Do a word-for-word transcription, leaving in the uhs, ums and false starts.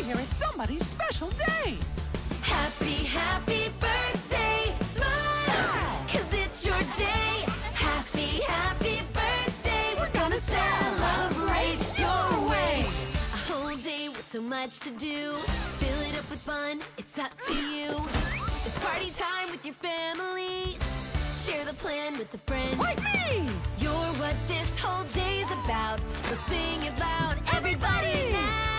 I hear it's somebody's special day. Happy, happy birthday, smile, cause it's your day. Happy, happy birthday, we're gonna celebrate your way. A whole day with so much to do, fill it up with fun, it's up to you. It's party time with your family, share the plan with a friend. Like me! You're what this whole day's about, let's sing it loud, everybody now!